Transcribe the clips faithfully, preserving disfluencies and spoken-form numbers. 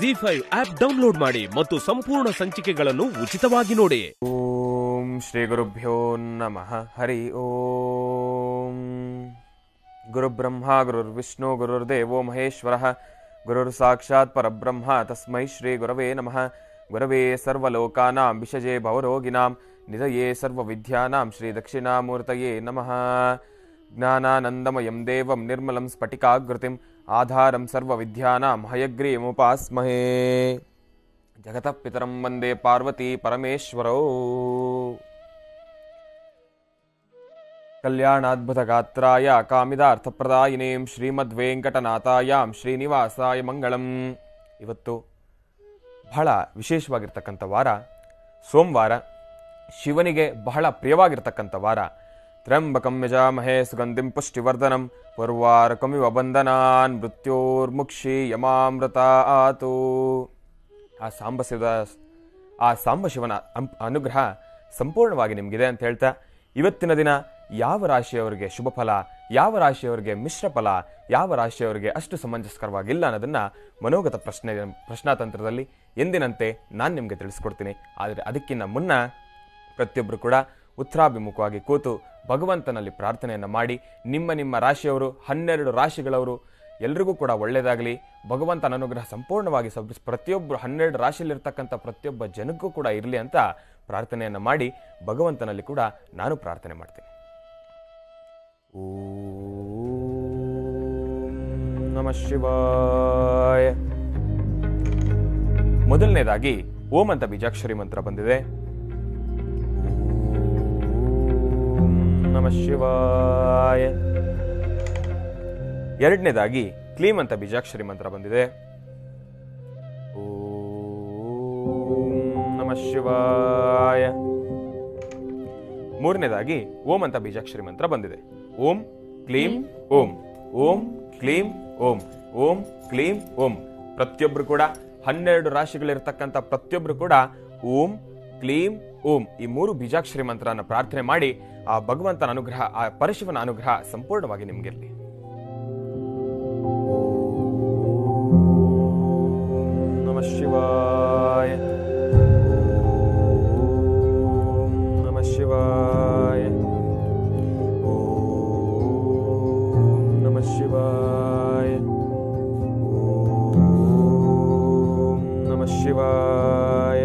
Zee five app download ಮಾಡಿ ಮತ್ತು ಸಂಪೂರ್ಣ ಸಂಚಿಕೆಗಳನ್ನು ಉಚಿತವಾಗಿ ನೋಡಿ. ಓಂ ಶ್ರೀ ಗುರುಭ್ಯೋ ನಮಃ. ಹರಿ ಓಂ. ಗುರು ಬ್ರಹ್ಮ ಗುರುರ್ ವಿಷ್ಣು ಗುರುರ್ ದೇವೋ ಮಹೇಶ್ವರ ಗುರುರ್ ಸಾಕ್ಷಾತ್ ಪರಬ್ರಹ್ಮ ತಸ್ಮೈ ಶ್ರೀ ಗುರವೇ ನಮಃ. ಗುರವೇ ಸರ್ವಲೋಕಾನಾಂ ವಿಷಜೇ ಭವರೋಗಿನಾಂ ನಿಧಯೇ ಸರ್ವವಿದ್ಯಾನಾಂ ಶ್ರೀ ದಕ್ಷಿಣಾಮೂರ್ತಯೇ ನಮಃ. ज्ञानानंदमयं देवं निर्मलं स्फटिकाकृतिं आधारं सर्वविद्यानां हयग्रीमुपास्महे. जगतः पितरं वंदे पार्वती परमेश्वरौ. कल्याणाद्भुतगात्राय कामिदार्थप्रदायिने श्रीमद्वेंकटनाथायां श्रीनिवासाय मंगलं. इवत्तु ಬಹಳ ವಿಶೇಷವಾಗಿರತಕ್ಕಂತ ವಾರ, ಸೋಮವಾರ. ಶಿವನಿಗೆ ಬಹಳ ಪ್ರಿಯವಾಗಿರತಕ್ಕಂತ ವಾರ. त्र्यंबकं यजामहे सुगंधिं पुष्टिवर्धनं उर्वारुकमिव बन्धनान् मृत्योर्मुक्षीयमामृतात्. आ सांबशिव आ सांबशिवನ ಅನುಗ್ರಹ ಸಂಪೂರ್ಣವಾಗಿ ನಿಮಗಿದೆ ಅಂತ ಹೇಳ್ತಾ, ಇವತ್ತಿನ ದಿನ ಯಾವ ರಾಶಿಯವರಿಗೆ ಶುಭ ಫಲ, ಯಾವ ರಾಶಿಯವರಿಗೆ ಮಿಶ್ರ ಫಲ, ಯಾವ ರಾಶಿಯವರಿಗೆ ಅಷ್ಟು ಸಮಂಜಸಕರವಾಗಿಲ್ಲ ಅನ್ನೋದನ್ನು ಮನೋಗತ ಪ್ರಶ್ನೆ ಪ್ರಶ್ನಾತಂತ್ರದಲ್ಲಿ ಎಂದಿನಂತೆ ನಾನು ನಿಮಗೆ ತಿಳಿಸ್ಕೊಡ್ತೀನಿ. ಆದರೆ ಅದಕ್ಕಿಂತ ಮುನ್ನ ಪ್ರತಿಯೊಬ್ಬರು ಕೂಡ ಉತ್ತರಾಭಿಮುಖವಾಗಿ ಕೂತು ಭಗವಂತನಲ್ಲಿ ಪ್ರಾರ್ಥನೆಯನ್ನು ಮಾಡಿ, ನಿಮ್ಮ ನಿಮ್ಮ ರಾಶಿಯವರು, ಹನ್ನೆರಡು ರಾಶಿಗಳವರು ಎಲ್ರಿಗೂ ಕೂಡ ಒಳ್ಳೆಯದಾಗಲಿ. ಭಗವಂತನ ಅನುಗ್ರಹ ಸಂಪೂರ್ಣವಾಗಿ ಸಬ್ ಪ್ರತಿಯೊಬ್ಬರು ಹನ್ನೆರಡು ರಾಶಿಯಲ್ಲಿರ್ತಕ್ಕಂಥ ಪ್ರತಿಯೊಬ್ಬ ಜನಕ್ಕೂ ಕೂಡ ಇರಲಿ ಅಂತ ಪ್ರಾರ್ಥನೆಯನ್ನು ಮಾಡಿ ಭಗವಂತನಲ್ಲಿ ಕೂಡ ನಾನು ಪ್ರಾರ್ಥನೆ ಮಾಡ್ತೀನಿ. ಓಂ ನಮಃ ಶಿವಾಯ. ಮೊದಲನೇದಾಗಿ ಓಂ ಅಂತ ಬೀಜಾಕ್ಷರಿ ಮಂತ್ರ ಬಂದಿದೆ. ನಮಃ ಶಿವಾಯ. ಎರಡನೇದಾಗಿ ಕ್ಲೀಂ ಅಂತ ಬೀಜಾಕ್ಷರಿ ಮಂತ್ರ ಬಂದಿದೆ. ಓಂ ನಮಃ ಶಿವಾಯ. ಮೂರನೇದಾಗಿ ಓಂ ಅಂತ ಬೀಜಾಕ್ಷರಿ ಮಂತ್ರ ಬಂದಿದೆ. ಓಂ ಕ್ಲೀಂ ಓಂ, ಓಂ ಕ್ಲೀಂ ಓಂ, ಓಂ ಕ್ಲೀಂ ಓಂ. ಪ್ರತಿಯೊಬ್ಬರು ಕೂಡ ಹನ್ನೆರಡು ರಾಶಿಗಳಿರ್ತಕ್ಕಂಥ ಪ್ರತಿಯೊಬ್ಬರು ಕೂಡ ಓಂ ಕ್ಲೀಂ ಓಂ ಈ ಮೂರು ಬೀಜಾಕ್ಷರಿ ಮಂತ್ರನ ಪ್ರಾರ್ಥನೆ ಮಾಡಿ ಆ ಭಗವಂತನ ಅನುಗ್ರಹ, ಆ ಪರಶಿವನ ಅನುಗ್ರಹ ಸಂಪೂರ್ಣವಾಗಿ ನಿಮಗಿರಲಿ. ನಮಃ ಶಿವಾಯ. ನಮಃ ಶಿವಾಯ. ನಮಃ ಶಿವಾಯ. ನಮಃ ಶಿವಾಯ.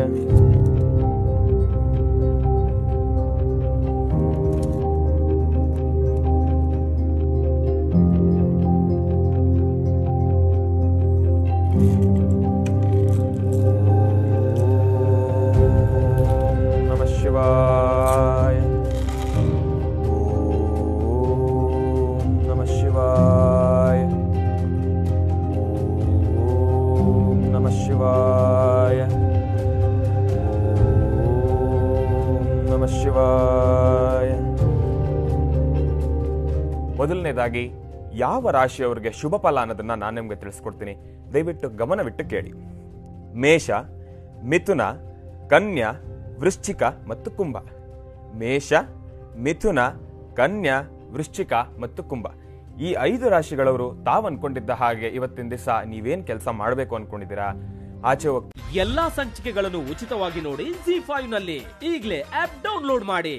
ಮೊದಲನೇದಾಗಿ ಯಾವ ರಾಶಿಯವರಿಗೆ ಶುಭ ಫಲ ಅನ್ನೋದನ್ನ ನಾನು ನಿಮಗೆ ತಿಳಿಸ್ಕೊಡ್ತೀನಿ. ದಯವಿಟ್ಟು ಗಮನವಿಟ್ಟು ಕೇಳಿ. ಮೇಷ, ಮಿಥುನ, ಕನ್ಯಾ, ವೃಶ್ಚಿಕ ಮತ್ತು ಕುಂಭ. ಮೇಷ, ಮಿಥುನ, ಕನ್ಯಾ, ವೃಶ್ಚಿಕ ಮತ್ತು ಕುಂಭ. ಈ ಐದು ರಾಶಿಗಳವರು ತಾವು ಅನ್ಕೊಂಡಿದ್ದ ಹಾಗೆ ಇವತ್ತಿನ ದಿವಸ ನೀವೇನ್ ಕೆಲಸ ಮಾಡಬೇಕು ಅನ್ಕೊಂಡಿದ್ದೀರಾ ಆಚೆ ಹೋಗ್ತೀವಿ. ಎಲ್ಲಾ ಸಂಚಿಕೆಗಳನ್ನು ಉಚಿತವಾಗಿ ನೋಡಿ ಝೀ ಫೈವ್ ನಲ್ಲಿ. ಈಗಲೇ ಆಪ್ ಡೌನ್ಲೋಡ್ ಮಾಡಿ.